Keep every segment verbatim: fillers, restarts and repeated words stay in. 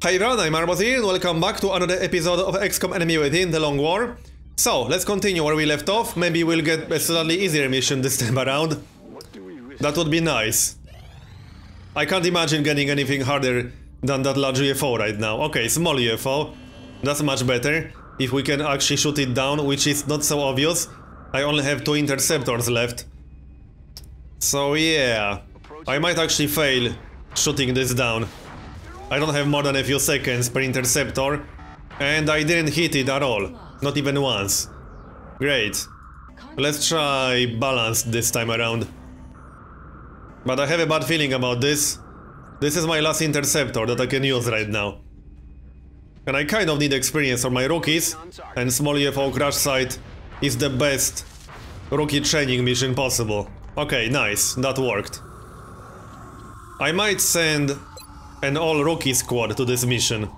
Hi everyone, I'm Marbozir and welcome back to another episode of X COM Enemy Within: The Long War. So, let's continue where we left off. Maybe we'll get a slightly easier mission this time around. That would be nice. I can't imagine getting anything harder than that large U F O right now. Okay, small U F O. That's much better. If we can actually shoot it down, which is not so obvious. I only have two interceptors left. So yeah, I might actually fail shooting this down. I don't have more than a few seconds per interceptor. And I didn't hit it at all. Not even once. Great. Let's try balance this time around. But I have a bad feeling about this. This is my last interceptor that I can use right now. And I kind of need experience for my rookies. And small U F O crash site is the best rookie training mission possible. Okay, nice. That worked. I might send an all-rookie squad to this mission.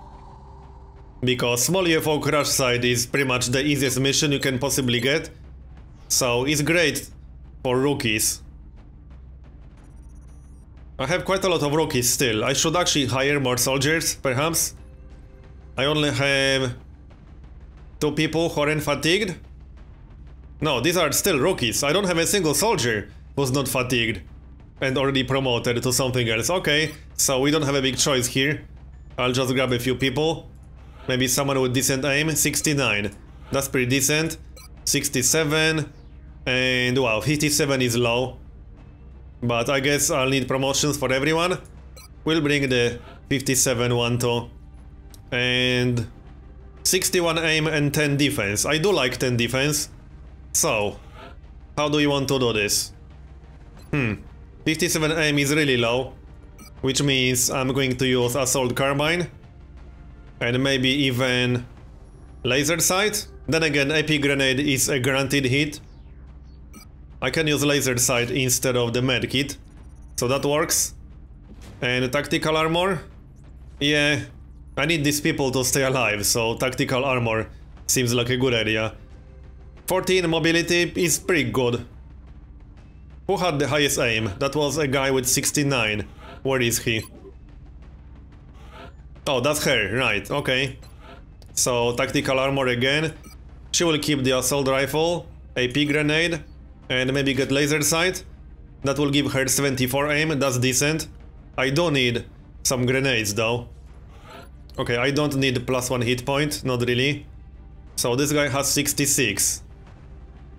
Because small U F O crash site is pretty much the easiest mission you can possibly get. So it's great for rookies. I have quite a lot of rookies still. I should actually hire more soldiers, perhaps. I only have two people who aren't fatigued. No, these are still rookies. I don't have a single soldier who's not fatigued and already promoted to something else. Okay, so we don't have a big choice here. I'll just grab a few people. Maybe someone with decent aim. sixty-nine. That's pretty decent. sixty-seven. And wow, fifty-seven is low. But I guess I'll need promotions for everyone. We'll bring the fifty-seven one too. And sixty-one aim and ten defense. I do like ten defense. So, how do you want to do this? Hmm. fifty-seven aim is really low, which means I'm going to use assault carbine and maybe even laser sight. Then again, A P grenade is a guaranteed hit. I can use laser sight instead of the medkit, so that works. And tactical armor? Yeah, I need these people to stay alive, so tactical armor seems like a good idea. fourteen mobility is pretty good. Who had the highest aim? That was a guy with sixty-nine. Where is he? Oh, that's her, right, okay. So, tactical armor again. She will keep the assault rifle, A P grenade, and maybe get laser sight. That will give her seventy-four aim, that's decent. I do need some grenades though. Okay, I don't need plus one hit point, not really. So, this guy has sixty-six.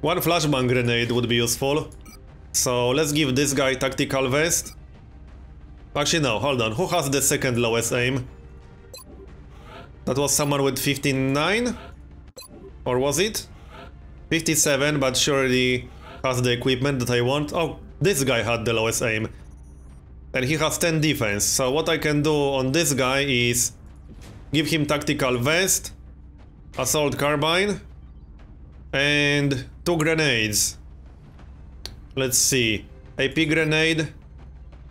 One flashbang grenade would be useful. So, let's give this guy tactical vest. Actually, no, hold on. Who has the second lowest aim? That was someone with fifty-nine? Or was it? fifty-seven, but surely has the equipment that I want. Oh, this guy had the lowest aim. And he has ten defense. So, what I can do on this guy is give him tactical vest, assault carbine, and two grenades. Let's see, A P grenade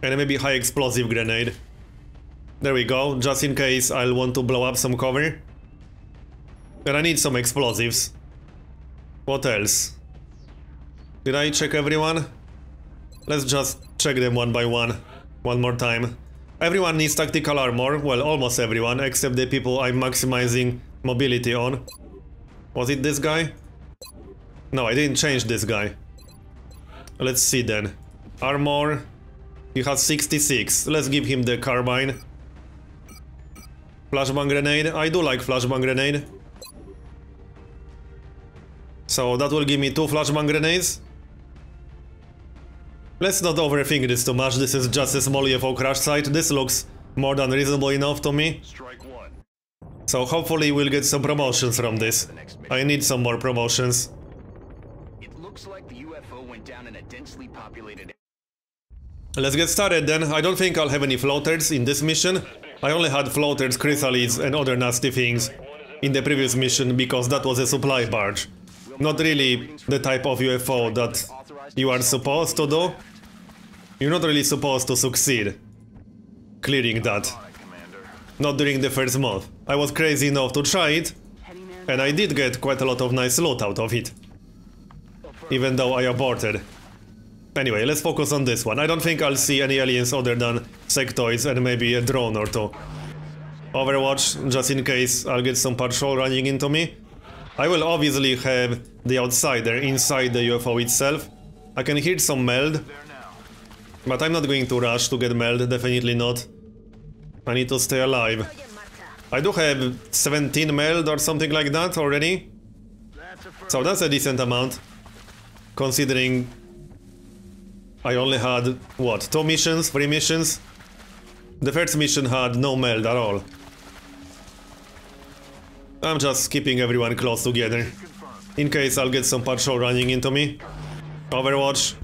and maybe high explosive grenade. There we go, just in case I'll want to blow up some cover. And I need some explosives. What else? Did I check everyone? Let's just check them one by one, one more time. Everyone needs tactical armor, well almost everyone, except the people I'm maximizing mobility on. Was it this guy? No, I didn't change this guy. Let's see then. Armor. He has sixty-six. Let's give him the carbine. Flashbang grenade. I do like flashbang grenade. So that will give me two flashbang grenades. Let's not overthink this too much. This is just a small U F O crash site. This looks more than reasonable enough to me. So hopefully we'll get some promotions from this. I need some more promotions. Let's get started then. I don't think I'll have any floaters in this mission. I only had floaters, chrysalids and other nasty things in the previous mission because that was a supply barge. Not really the type of U F O that you are supposed to do. You're not really supposed to succeed clearing that. Not during the first month. I was crazy enough to try it and I did get quite a lot of nice loot out of it. Even though I aborted. Anyway, let's focus on this one. I don't think I'll see any aliens other than sectoids and maybe a drone or two. Overwatch, just in case I'll get some patrol running into me. I will obviously have the outsider inside the U F O itself. I can hit some meld, but I'm not going to rush to get meld, definitely not. I need to stay alive. I do have seventeen meld or something like that already, so that's a decent amount, considering I only had, what, two missions, three missions? The first mission had no meld at all. I'm just keeping everyone close together, in case I'll get some patrol running into me. Overwatch.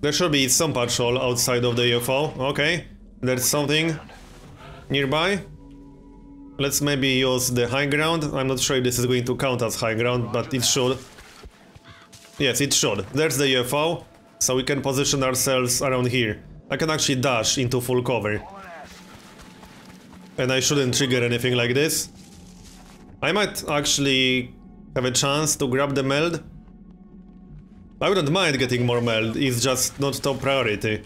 There should be some patrol outside of the U F O, okay. There's something nearby. Let's maybe use the high ground. I'm not sure if this is going to count as high ground, but it should. Yes, it should. There's the U F O, so we can position ourselves around here. I can actually dash into full cover. And I shouldn't trigger anything like this. I might actually have a chance to grab the meld. I wouldn't mind getting more meld, it's just not top priority.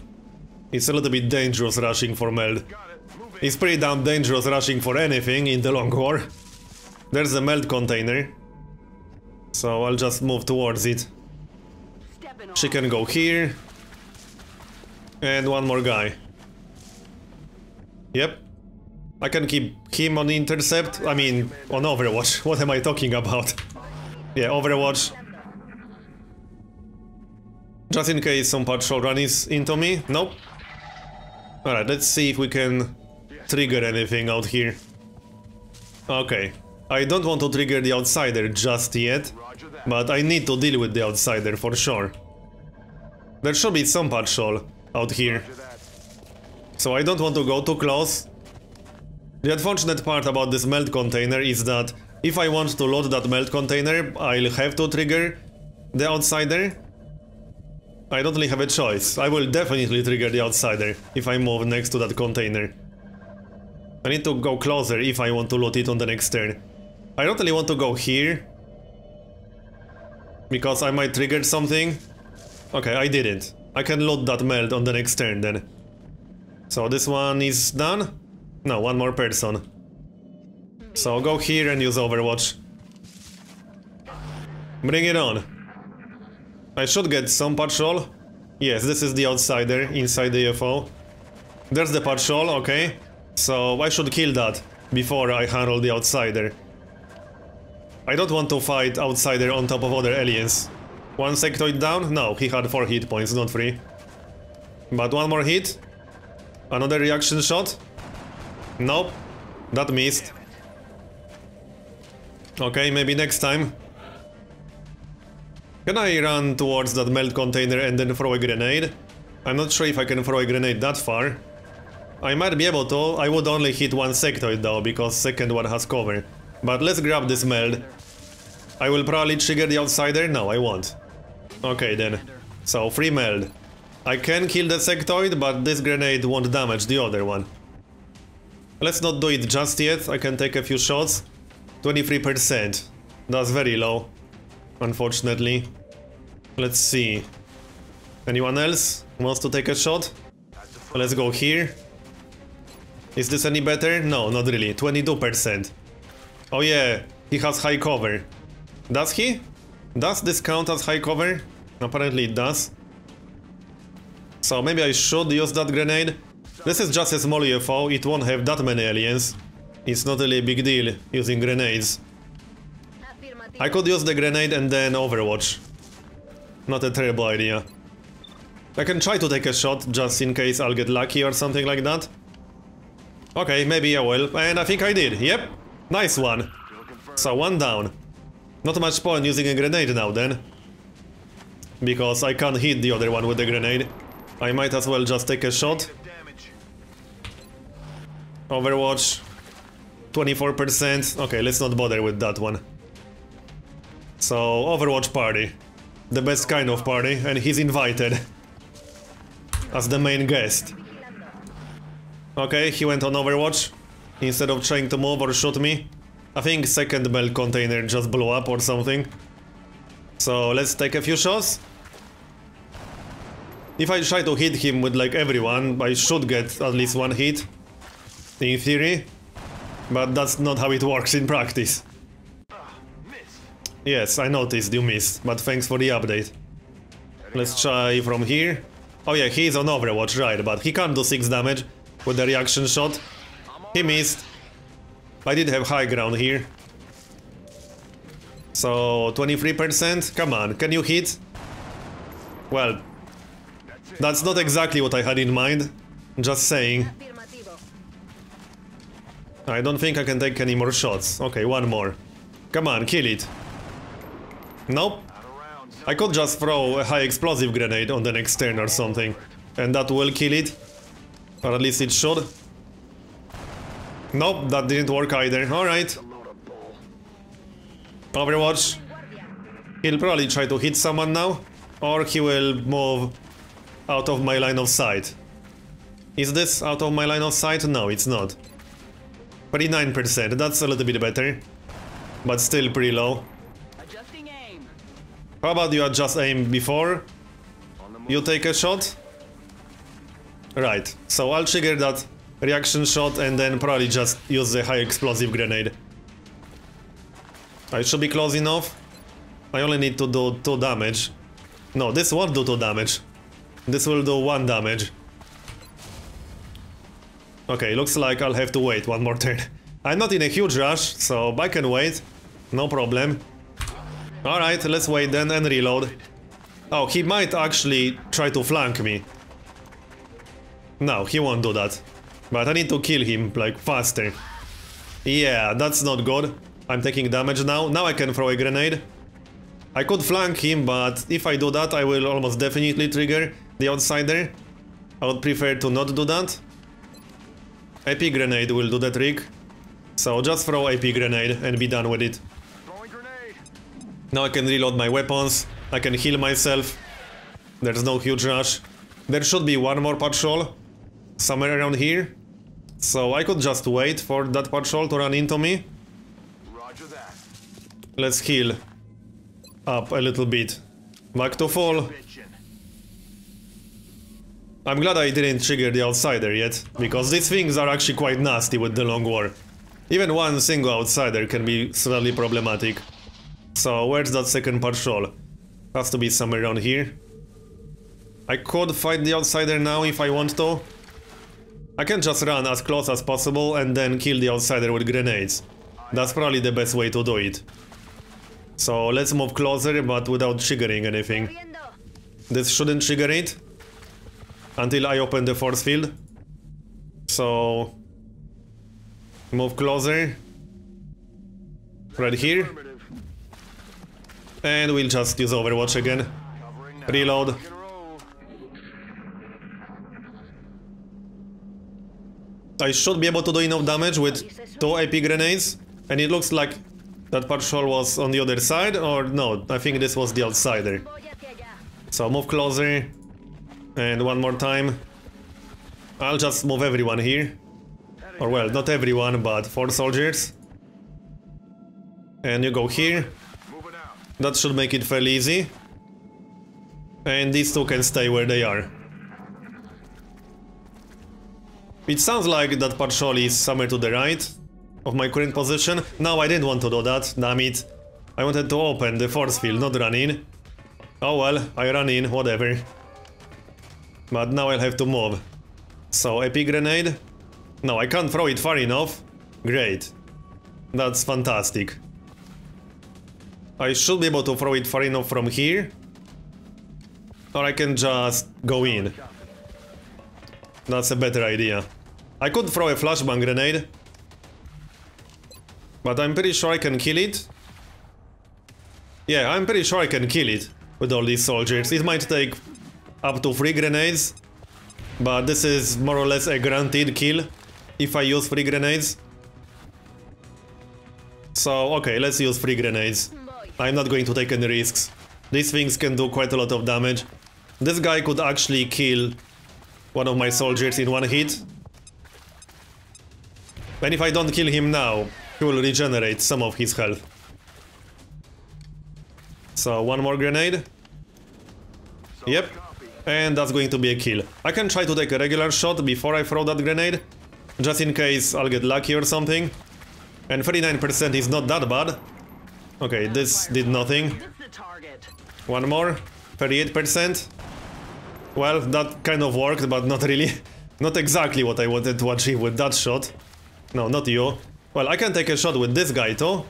It's a little bit dangerous rushing for meld. It's pretty damn dangerous rushing for anything in the long war. There's a meld container. So I'll just move towards it. She can go here. And one more guy. Yep. I can keep him on intercept, I mean, on Overwatch, what am I talking about? Yeah, Overwatch. Just in case some patrol runs into me, nope. Alright, let's see if we can trigger anything out here. Okay, I don't want to trigger the outsider just yet, but I need to deal with the outsider for sure. There should be some patrol out here, so I don't want to go too close. The unfortunate part about this melt container is that if I want to load that melt container, I'll have to trigger the outsider. I don't really have a choice. I will definitely trigger the outsider if I move next to that container. I need to go closer if I want to load it on the next turn. I don't really want to go here, because I might trigger something. Okay, I didn't. I can load that melt on the next turn then. So this one is done. No, one more person. So go here and use Overwatch. Bring it on. I should get some patrol. Yes, this is the outsider inside the U F O. There's the patrol, okay. So I should kill that before I handle the outsider. I don't want to fight outsider on top of other aliens. One sectoid down? No, he had four hit points, not three. But one more hit. Another reaction shot. Nope, that missed. Okay, maybe next time. Can I run towards that melt container and then throw a grenade? I'm not sure if I can throw a grenade that far. I might be able to. I would only hit one sectoid though, because second one has cover. But let's grab this meld. I will probably trigger the outsider. No, I won't. Okay then. So, free meld. I can kill the sectoid, but this grenade won't damage the other one. Let's not do it just yet, I can take a few shots. twenty-three percent. That's very low, unfortunately. Let's see. Anyone else wants to take a shot? Let's go here. Is this any better? No, not really. twenty-two percent. Oh yeah, he has high cover. Does he? Does this count as high cover? Apparently it does. So maybe I should use that grenade. This is just a small U F O, it won't have that many aliens. It's not really a big deal using grenades. I could use the grenade and then Overwatch. Not a terrible idea. I can try to take a shot, just in case I'll get lucky or something like that. Okay, maybe I will, and I think I did, yep! Nice one! So one down. Not much point using a grenade now then. Because I can't hit the other one with the grenade. I might as well just take a shot. Overwatch, twenty-four percent. Okay, let's not bother with that one. So, Overwatch party. The best kind of party, and he's invited. As the main guest. Okay, he went on Overwatch. Instead of trying to move or shoot me. I think second melt container just blew up or something. So, let's take a few shots. If I try to hit him with like everyone, I should get at least one hit. in theory, but that's not how it works in practice. Yes, I noticed you missed, but thanks for the update. Let's try from here. Oh yeah, he is on Overwatch, right, but he can't do six damage with the reaction shot. He missed. I did have high ground here. So, twenty-three percent? Come on, can you hit? Well, that's not exactly what I had in mind. Just saying. I don't think I can take any more shots. Okay, one more. Come on, kill it. Nope. I could just throw a high explosive grenade on the next turn or something, and that will kill it. Or at least it should. Nope, that didn't work either. Alright. Overwatch. He'll probably try to hit someone now, or he will move out of my line of sight. Is this out of my line of sight? No, it's not. thirty-nine percent, that's a little bit better, but still pretty low. How about you adjust aim before you take a shot? Right, so I'll trigger that reaction shot and then probably just use the high explosive grenade. I should be close enough. I only need to do two damage. No, this won't do two damage. This will do one damage. Okay, looks like I'll have to wait one more turn. I'm not in a huge rush, so I can wait. No problem. Alright, let's wait then and reload. Oh, he might actually try to flank me. No, he won't do that. But I need to kill him, like, faster. Yeah, that's not good. I'm taking damage now. Now I can throw a grenade. I could flank him, but if I do that, I will almost definitely trigger the outsider. I would prefer to not do that. A P grenade will do the trick. So just throw A P grenade and be done with it. Now I can reload my weapons, I can heal myself. There's no huge rush. There should be one more patrol somewhere around here. So I could just wait for that patrol to run into me. Roger that. Let's heal up a little bit. Back to full. I'm glad I didn't trigger the outsider yet, because these things are actually quite nasty with the Long War. Even one single outsider can be slightly problematic. So, where's that second patrol? Has to be somewhere around here. I could fight the outsider now if I want to. I can just run as close as possible and then kill the outsider with grenades. That's probably the best way to do it. So, let's move closer but without triggering anything. This shouldn't trigger it until I open the force field. So, move closer. Right here. And we'll just use Overwatch again. Reload. I should be able to do enough damage with two A P grenades. And it looks like that patrol was on the other side, or no, I think this was the outsider. So move closer. And one more time. I'll just move everyone here. Or well, not everyone, but four soldiers. And you go here. That should make it fairly easy. And these two can stay where they are. It sounds like that patrol is somewhere to the right of my current position. No, I didn't want to do that, damn it. I wanted to open the force field, not run in. Oh well, I ran in, whatever. But now I'll have to move. So, A P grenade. No, I can't throw it far enough. Great. That's fantastic. I should be able to throw it far enough from here, or I can just go in. That's a better idea. I could throw a flashbang grenade, but I'm pretty sure I can kill it. Yeah, I'm pretty sure I can kill it with all these soldiers. It might take up to three grenades, but this is more or less a guaranteed kill if I use three grenades. So, okay, let's use three grenades. I'm not going to take any risks. These things can do quite a lot of damage. This guy could actually kill one of my soldiers in one hit. And if I don't kill him now, he will regenerate some of his health. So, one more grenade. Yep. And that's going to be a kill. I can try to take a regular shot before I throw that grenade. just in case I'll get lucky or something. And thirty-nine percent is not that bad. Okay, this did nothing. One more, thirty-eight percent. Well, that kind of worked, but not really. Not exactly what I wanted to achieve with that shot. No, not you. Well, I can take a shot with this guy too.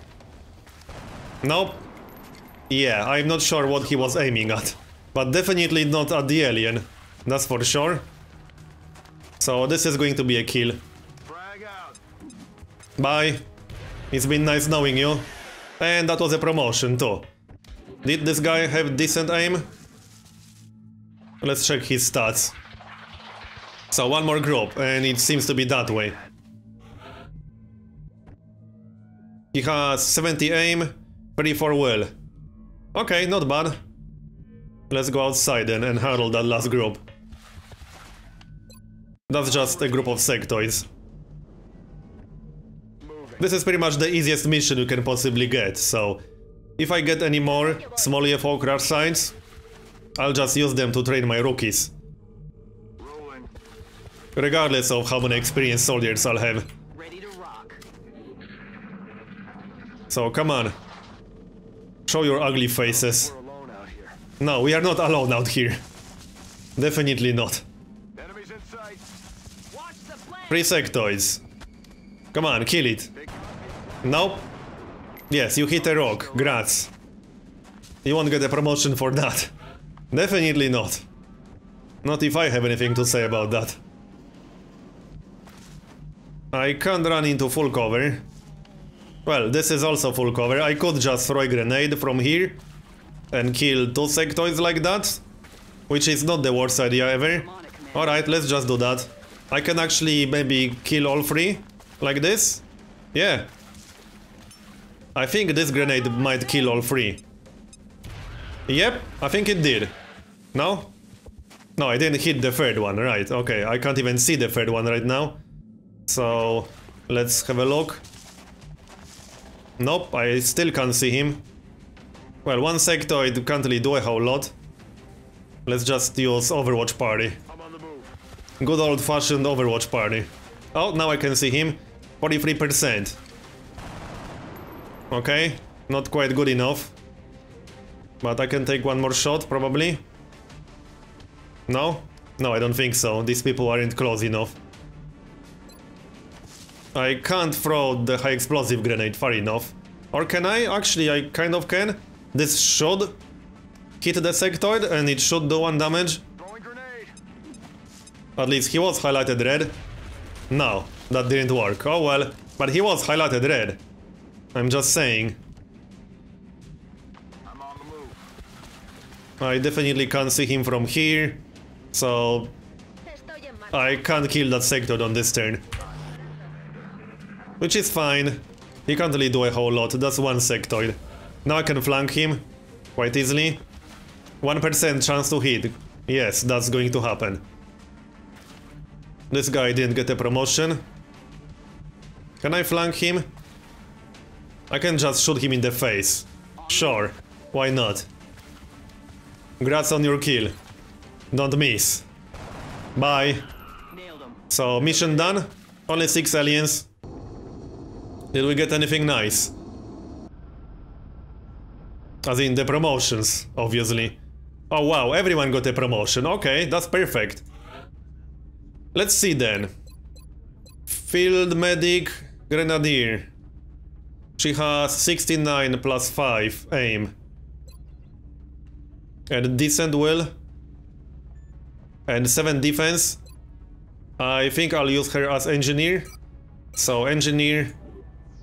Nope. Yeah, I'm not sure what he was aiming at. But definitely not at the alien. That's for sure. So this is going to be a kill. Bye. It's been nice knowing you. And that was a promotion too. Did this guy have decent aim? Let's check his stats. So one more group, and it seems to be that way. He has seventy aim, thirty-four will. Okay, not bad. Let's go outside and, and handle that last group. That's just a group of sectoids. This is pretty much the easiest mission you can possibly get, so... If I get any more small U F O crash sites, I'll just use them to train my rookies. Regardless of how many experienced soldiers I'll have. So, come on. Show your ugly faces. No, we are not alone out here. Definitely not. Three sectoids. Come on, kill it. Nope. Yes, you hit a rock. Grats. You won't get a promotion for that. Definitely not. Not if I have anything to say about that. I can't run into full cover. Well, this is also full cover. I could just throw a grenade from here and kill two sectoids like that, which is not the worst idea ever. Alright, let's just do that. I can actually maybe kill all three, like this. Yeah. I think this grenade might kill all three. Yep, I think it did. No? No, I didn't hit the third one, right, okay. I can't even see the third one right now. So, let's have a look. Nope, I still can't see him. Well, one sectoid can't really do a whole lot. Let's just use Overwatch Party. Good old-fashioned Overwatch Party. Oh, now I can see him. forty-three percent. Okay, not quite good enough. But I can take one more shot, probably. No? No, I don't think so. These people aren't close enough. I can't throw the high explosive grenade far enough. Or can I? Actually, I kind of can. This should hit the sectoid and it should do one damage. At least he was highlighted red. No, that didn't work. Oh well. But he was highlighted red. I'm just saying. I'm on the move. I definitely can't see him from here. So... I can't kill that sectoid on this turn. Which is fine. He can't really do a whole lot, that's one sectoid. Now I can flank him, quite easily. one percent chance to hit. Yes, that's going to happen. This guy didn't get a promotion. Can I flank him? I can just shoot him in the face. Sure, why not? Grats on your kill. Don't miss. Bye. So, mission done. Only six aliens. Did we get anything nice? As in the promotions, obviously. Oh wow, everyone got a promotion. Okay, that's perfect. Let's see then. Field medic grenadier. She has sixty-nine plus five aim. And decent will. And seven defense. I think I'll use her as engineer. So engineer.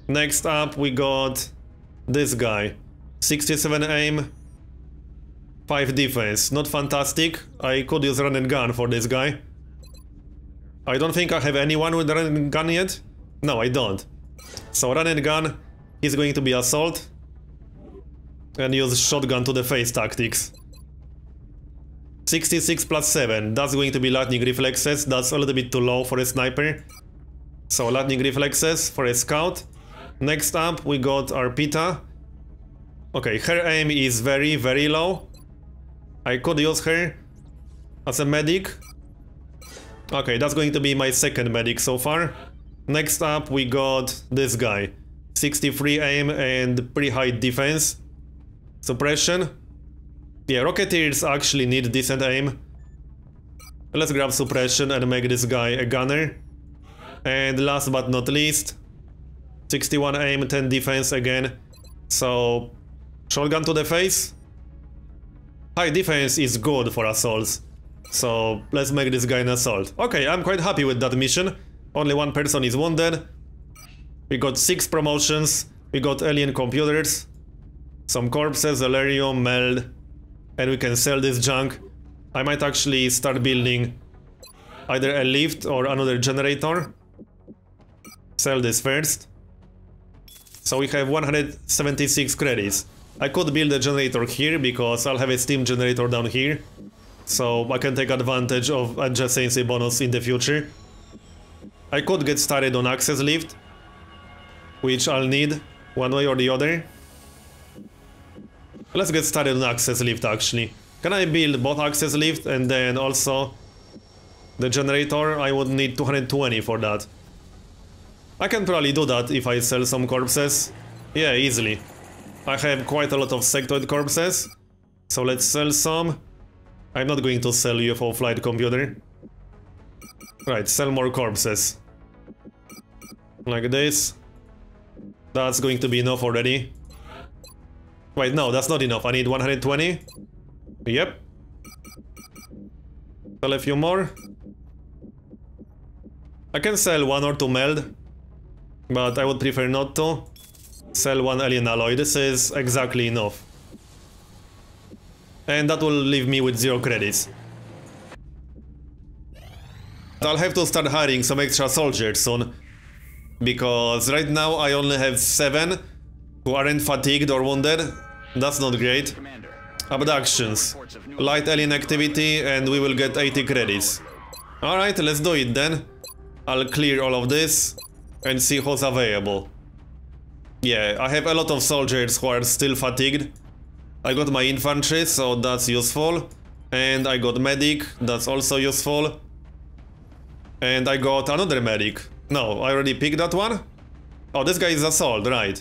Next up we got this guy, sixty-seven aim, five defense, not fantastic. I could use run and gun for this guy. I don't think I have anyone with run and gun yet. No, I don't. So run and gun is going to be assault and use shotgun to the face tactics. sixty-six plus seven, that's going to be lightning reflexes, that's a little bit too low for a sniper. So lightning reflexes for a scout. Next up, we got Arpita. Okay, her aim is very, very low. I could use her as a medic. Okay, that's going to be my second medic so far. Next up we got this guy. sixty-three aim and pretty high defense. Suppression. Yeah, Rocketeers actually need decent aim. Let's grab suppression and make this guy a gunner. And last but not least, sixty-one aim, ten defense again. So, shotgun to the face. High defense is good for assaults. So, let's make this guy an assault. Okay, I'm quite happy with that mission. Only one person is wounded. We got six promotions. We got alien computers. Some corpses, Alerium, meld. And we can sell this junk. I might actually start building either a lift or another generator. Sell this first. So we have one hundred seventy-six credits. I could build a generator here because I'll have a steam generator down here. So I can take advantage of adjacency bonus in the future. I could get started on access lift, which I'll need one way or the other. Let's get started on access lift actually. Can I build both access lift and then also the generator? I would need two hundred twenty for that. I can probably do that if I sell some corpses. Yeah, easily. I have quite a lot of sectoid corpses. So let's sell some. I'm not going to sell U F O flight computer. Right, sell more corpses. Like this. That's going to be enough already. Wait, no, that's not enough. I need one hundred twenty. Yep. Sell a few more. I can sell one or two meld, but I would prefer not to. Sell one alien alloy. This is exactly enough. And that will leave me with zero credits. I'll have to start hiring some extra soldiers soon, because right now I only have seven who aren't fatigued or wounded. That's not great. Abductions. Light alien activity and we will get eighty credits. Alright, let's do it then. I'll clear all of this and see who's available. Yeah, I have a lot of soldiers who are still fatigued. I got my infantry, so that's useful. And I got medic, that's also useful. And I got another medic. No, I already picked that one? Oh, this guy is assault, right.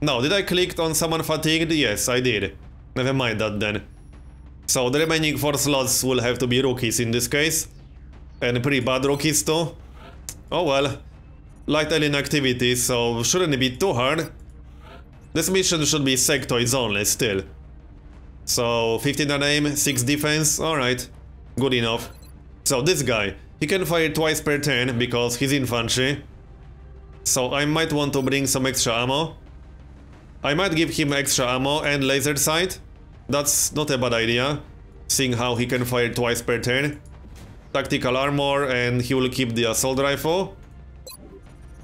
No, did I click on someone fatigued? Yes, I did. Never mind that then. So the remaining four slots will have to be rookies in this case. And pretty bad rookies too. Oh well. Light alien activity, so shouldn't be too hard. This mission should be sectoids only still. So fifteen aim, six defense, alright. Good enough. So this guy, he can fire twice per turn because he's infantry. So I might want to bring some extra ammo. I might give him extra ammo and laser sight. That's not a bad idea, seeing how he can fire twice per turn. Tactical armor and he will keep the assault rifle.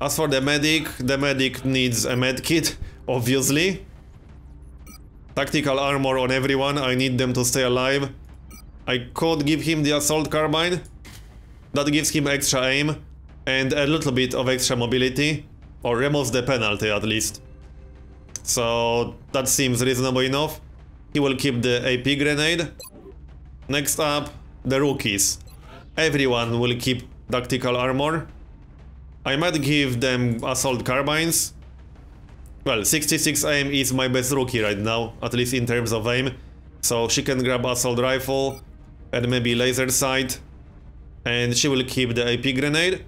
As for the medic, the medic needs a medkit, obviously. Tactical armor on everyone, I need them to stay alive. I could give him the assault carbine. That gives him extra aim and a little bit of extra mobility, or removes the penalty at least. So that seems reasonable enough. He will keep the A P grenade. Next up, the rookies. Everyone will keep tactical armor. I might give them assault carbines. Well, sixty-six aim is my best rookie right now, at least in terms of aim. So she can grab assault rifle and maybe laser sight. And she will keep the A P grenade.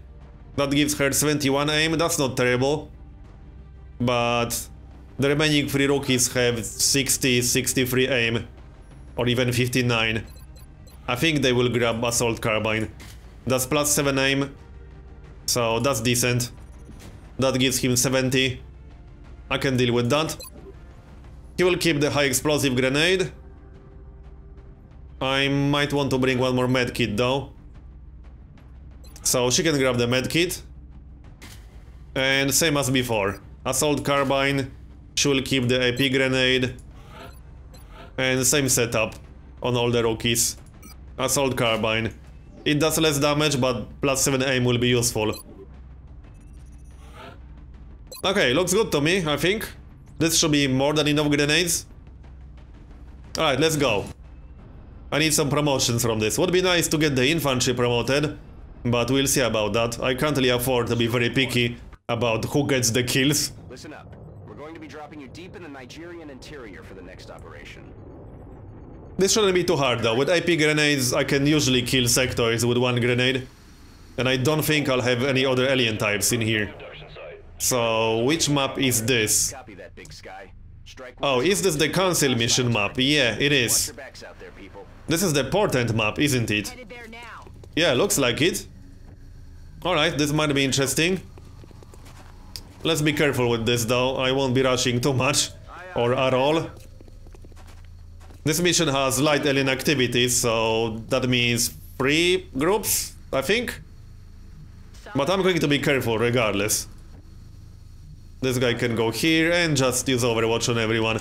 That gives her seventy-one aim, that's not terrible. But the remaining three rookies have sixty, sixty-three aim, or even fifty-nine. I think they will grab assault carbine. That's plus seven aim, so that's decent. That gives him seventy. I can deal with that. He will keep the high explosive grenade. I might want to bring one more medkit though. So she can grab the medkit. And same as before. Assault carbine. She will keep the A P grenade. And same setup on all the rookies. Assault carbine. It does less damage, but plus seven aim will be useful. Okay, looks good to me, I think. This should be more than enough grenades. Alright, let's go. I need some promotions from this. Would be nice to get the infantry promoted. But we'll see about that. I can't really afford to be very picky about who gets the kills. Listen up. We're going to be dropping you deep in the Nigerian interior for the next operation. This shouldn't be too hard though. With A P grenades, I can usually kill sectoids with one grenade. And I don't think I'll have any other alien types in here. So, which map is this? Oh, is this the council mission map? Yeah, it is. This is the portent map, isn't it? Yeah, looks like it. Alright, this might be interesting. Let's be careful with this though, I won't be rushing too much, or at all. This mission has light alien activities, so that means three groups, I think? But I'm going to be careful regardless. This guy can go here and just use Overwatch on everyone.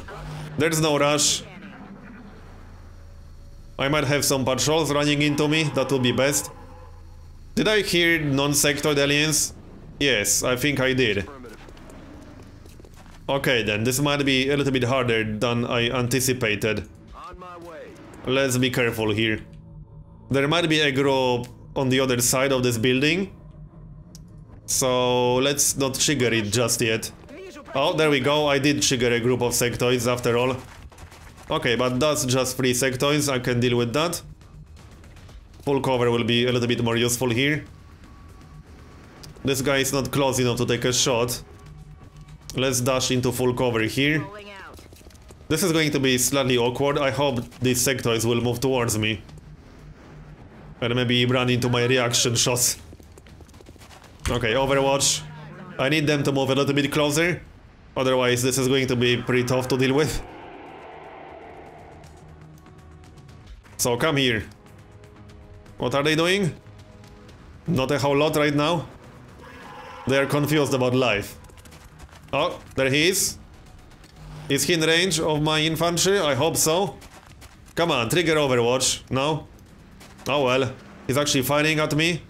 There's no rush. I might have some patrols running into me, that would be best. Did I hear non-sectoid aliens? Yes, I think I did. Okay then, this might be a little bit harder than I anticipated. Let's be careful here. There might be a group on the other side of this building. So, let's not trigger it just yet. Oh, there we go, I did trigger a group of sectoids after all. Okay, but that's just three sectoids, I can deal with that. Full cover will be a little bit more useful here. This guy is not close enough to take a shot. Let's dash into full cover here. This is going to be slightly awkward, I hope these sectoids will move towards me. And maybe run into my reaction shots. Okay, Overwatch. I need them to move a little bit closer. Otherwise, this is going to be pretty tough to deal with. So, come here. What are they doing? Not a whole lot right now. They are confused about life. Oh, there he is. Is he in range of my infantry? I hope so. Come on, trigger Overwatch. No? Oh well. He's actually firing at me.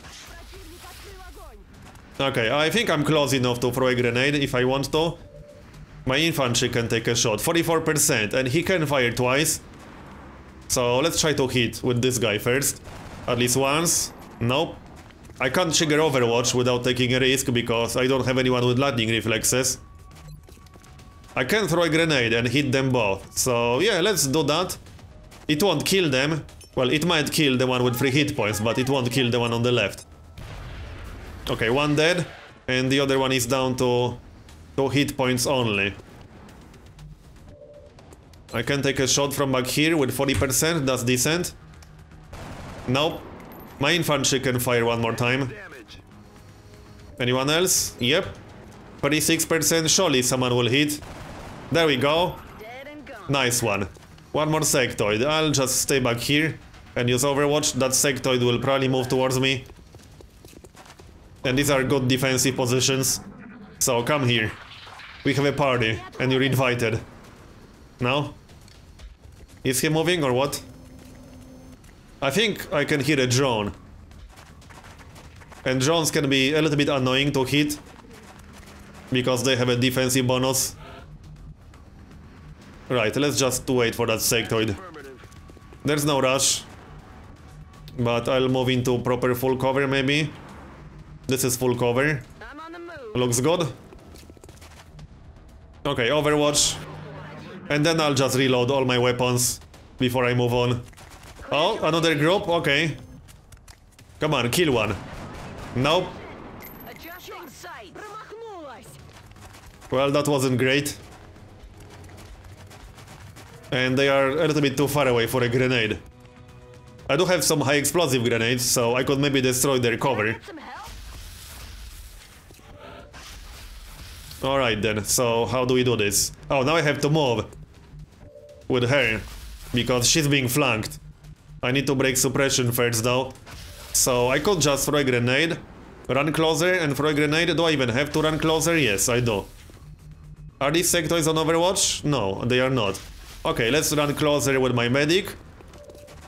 Okay, I think I'm close enough to throw a grenade if I want to. My infantry can take a shot. forty-four percent, and he can fire twice. So let's try to hit with this guy first. At least once. Nope. I can't trigger Overwatch without taking a risk because I don't have anyone with lightning reflexes. I can throw a grenade and hit them both. So yeah, let's do that. It won't kill them. Well, it might kill the one with three hit points, but it won't kill the one on the left. Okay, one dead. And the other one is down to two hit points only. I can take a shot from back here with forty percent, that's decent. Nope. My infantry can fire one more time. Anyone else? Yep. thirty-six percent, surely someone will hit. There we go. Nice one. One more sectoid. I'll just stay back here and use Overwatch. That sectoid will probably move towards me. And these are good defensive positions. So come here. We have a party and you're invited. No? Is he moving or what? I think I can hear a drone. And drones can be a little bit annoying to hit. Because they have a defensive bonus. Right, let's just wait for that sectoid. There's no rush. But I'll move into proper full cover maybe. This is full cover. Looks good. Okay, Overwatch. And then I'll just reload all my weapons before I move on. Oh, another group? Okay. Come on, kill one. Nope. Well, that wasn't great. And they are a little bit too far away for a grenade. I do have some high explosive grenades, so I could maybe destroy their cover. Alright then, so how do we do this? Oh, now I have to move. With her. Because she's being flanked. I need to break suppression first though. So I could just throw a grenade. Run closer and throw a grenade. Do I even have to run closer? Yes, I do. Are these sectoids on Overwatch? No, they are not. Okay, let's run closer with my medic.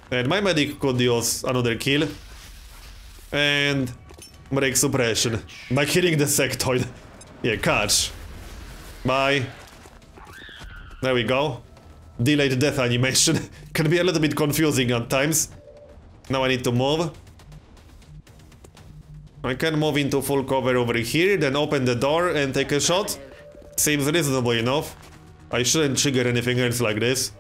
And my medic could use another kill. And break suppression. By killing the sectoid. Yeah, catch. Bye. There we go. Delayed death animation. Can be a little bit confusing at times. Now I need to move. I can move into full cover over here, then open the door and take a shot. Seems reasonable enough. I shouldn't trigger anything else like this.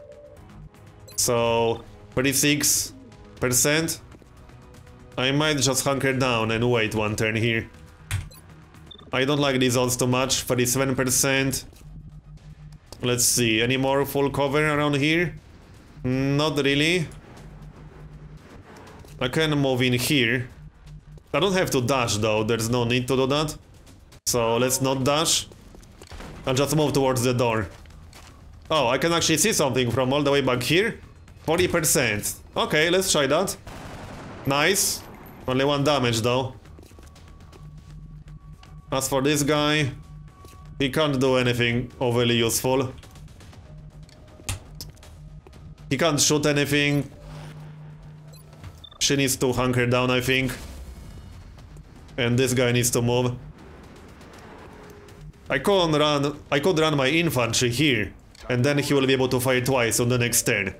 So, thirty-six percent. I might just hunker down and wait one turn here. I don't like these odds too much. Thirty-seven percent. Let's see, any more full cover around here? Not really. I can move in here. I don't have to dash though, there's no need to do that. So let's not dash. I'll just move towards the door. Oh, I can actually see something from all the way back here. forty percent. Okay, let's try that. Nice. Only one damage though. As for this guy, he can't do anything overly useful. He can't shoot anything. She needs to hunker down, I think. And this guy needs to move. I could run, I could run my infantry here, and then he will be able to fire twice on the next turn.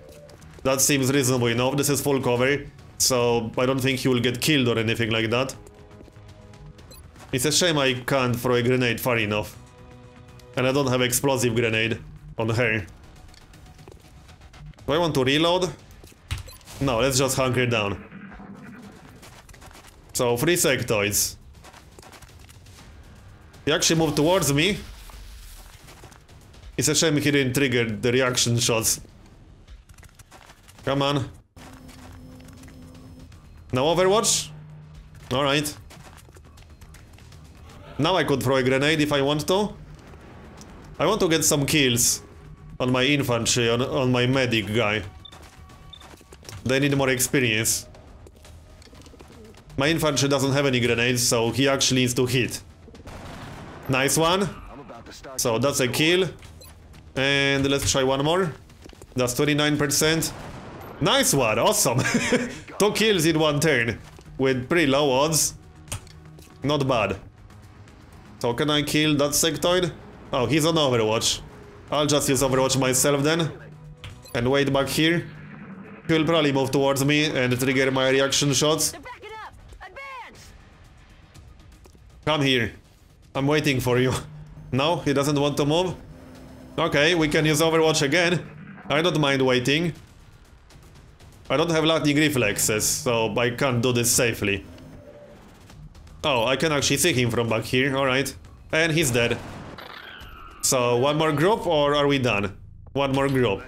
That seems reasonable enough. This is full cover, so I don't think he will get killed or anything like that. It's a shame I can't throw a grenade far enough. And I don't have explosive grenade on her. Do I want to reload? No, let's just hunker down. So, three sectoids. He actually moved towards me. It's a shame he didn't trigger the reaction shots. Come on. No Overwatch? Alright. Now I could throw a grenade if I want to. I want to get some kills on my infantry, on, on my medic guy. They need more experience. My infantry doesn't have any grenades, so he actually needs to hit. Nice one. So that's a kill. And let's try one more. That's twenty-nine percent. Nice one, awesome. Two kills in one turn. With pretty low odds. Not bad. So can I kill that sectoid? Oh, he's on Overwatch. I'll just use Overwatch myself then. And wait back here. He'll probably move towards me and trigger my reaction shots. Come here. I'm waiting for you. No, he doesn't want to move. Okay, we can use Overwatch again. I don't mind waiting. I don't have lightning reflexes, so I can't do this safely. Oh, I can actually see him from back here, alright. And he's dead. So, one more group or are we done? One more group.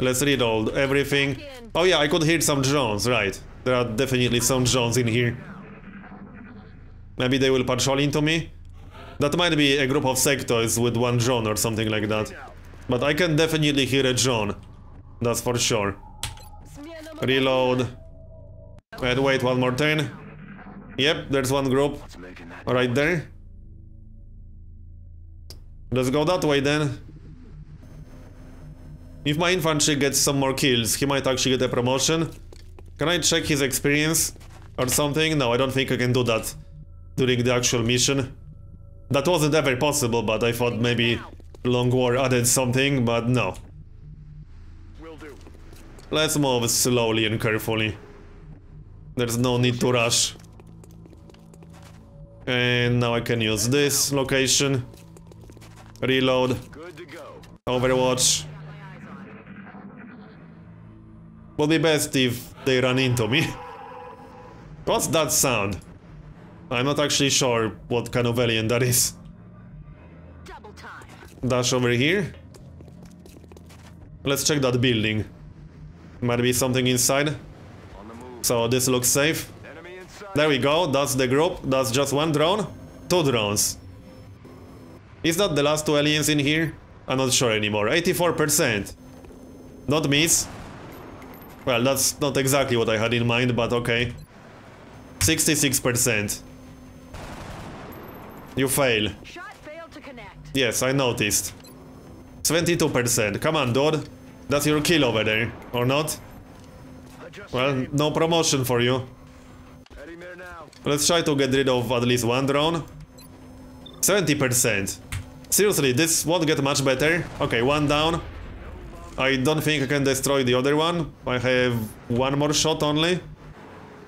Let's reload everything. Oh yeah, I could hear some drones, right. There are definitely some drones in here. Maybe they will patrol into me. That might be a group of sectoids with one drone or something like that. But I can definitely hear a drone. That's for sure. Reload. And wait one more turn. Yep, there's one group. Right there. Let's go that way then. If my infantry gets some more kills, he might actually get a promotion. Can I check his experience or something? No, I don't think I can do that during the actual mission. That wasn't ever possible, but I thought maybe Long War added something, but no. Let's move slowly and carefully. There's no need to rush. And now I can use this location. Reload. Overwatch. Would be best if they run into me. What's that sound? I'm not actually sure what kind of alien that is. Dash over here. Let's check that building. Might be something inside. So this looks safe. There we go, that's the group. That's just one drone. Two drones. Is that the last two aliens in here? I'm not sure anymore. eighty-four percent. Not miss. Well, that's not exactly what I had in mind, but okay. sixty-six percent. You fail. Shot failed to connect. Yes, I noticed. seventy-two percent. Come on, dude. That's your kill over there, or not? Well, no promotion for you. Let's try to get rid of at least one drone. seventy percent. Seriously, this won't get much better. Okay, one down. I don't think I can destroy the other one. I have one more shot only.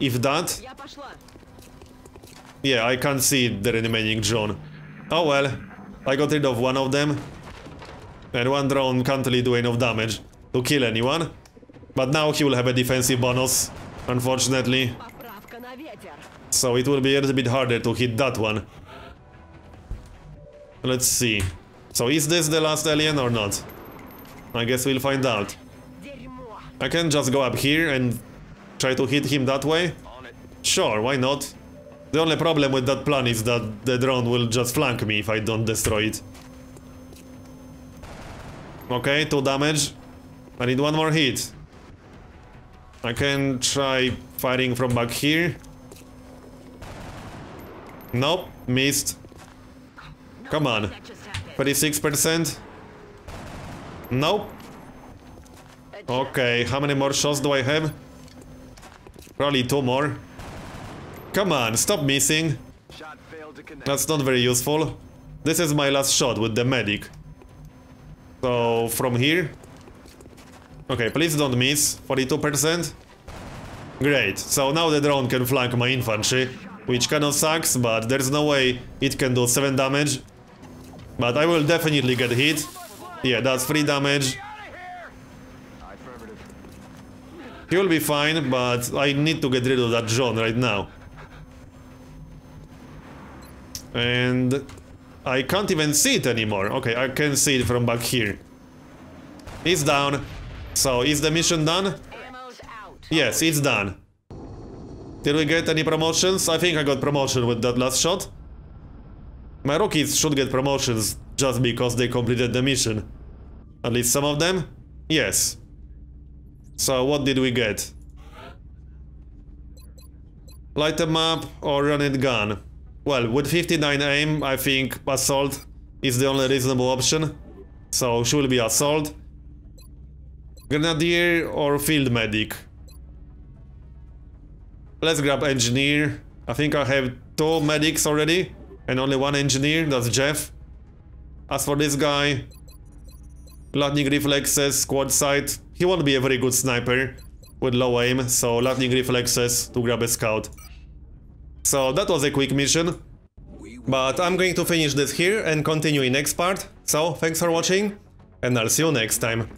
If that. Yeah, I can't see the remaining drone. Oh well, I got rid of one of them. And one drone can't really do enough damage to kill anyone. But now he will have a defensive bonus, unfortunately. So it will be a little bit harder to hit that one. Let's see. So is this the last alien or not? I guess we'll find out. I can just go up here and try to hit him that way. Sure, why not? The only problem with that plan is that the drone will just flank me if I don't destroy it. Okay, two damage. I need one more hit. I can try firing from back here. Nope, missed. Come on. thirty-six percent. Nope. Okay, how many more shots do I have? Probably two more. Come on, stop missing. That's not very useful. This is my last shot with the medic. So, from here. Okay, please don't miss. forty-two percent. Great, so now the drone can flank my infantry, which kind of sucks, but there's no way it can do seven damage. But I will definitely get hit. Yeah, that's three damage. He will be fine, but I need to get rid of that drone right now. And I can't even see it anymore. Okay, I can see it from back here. It's down. So, is the mission done? Yes, it's done. Did we get any promotions? I think I got promotion with that last shot. My rookies should get promotions just because they completed the mission. At least some of them? Yes. So, what did we get? Light them up or run and gun. Well, with fifty-nine aim, I think assault is the only reasonable option. So, she will be assault. Grenadier or field medic? Let's grab engineer. I think I have two medics already and only one engineer, that's Jeff. As for this guy, lightning reflexes, squad sight. He won't be a very good sniper with low aim, so lightning reflexes to grab a scout. So that was a quick mission, but I'm going to finish this here and continue in next part. So thanks for watching, and I'll see you next time.